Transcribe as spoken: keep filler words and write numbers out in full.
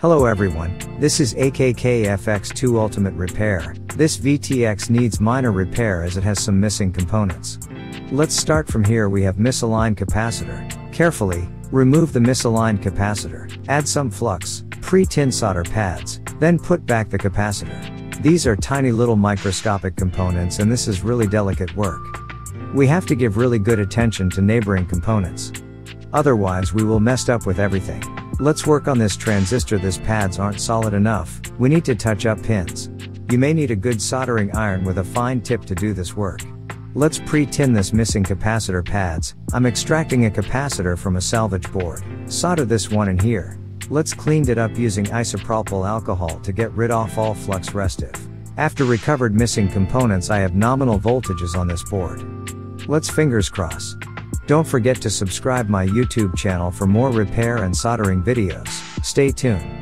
Hello everyone, this is A K K F X two Ultimate Repair. This V T X needs minor repair as it has some missing components. Let's start from here. We have misaligned capacitor. Carefully, remove the misaligned capacitor, add some flux, pre-tin solder pads, then put back the capacitor. These are tiny little microscopic components and this is really delicate work. We have to give really good attention to neighboring components. Otherwise we will mess up with everything. Let's work on this transistor. These pads aren't solid enough, we need to touch up pins. You may need a good soldering iron with a fine tip to do this work. Let's pre-tin this missing capacitor pads. I'm extracting a capacitor from a salvage board. Solder this one in here. Let's clean it up using isopropyl alcohol to get rid of all flux restive. After recovered missing components, I have nominal voltages on this board. Let's fingers cross. Don't forget to subscribe my YouTube channel for more repair and soldering videos. Stay tuned.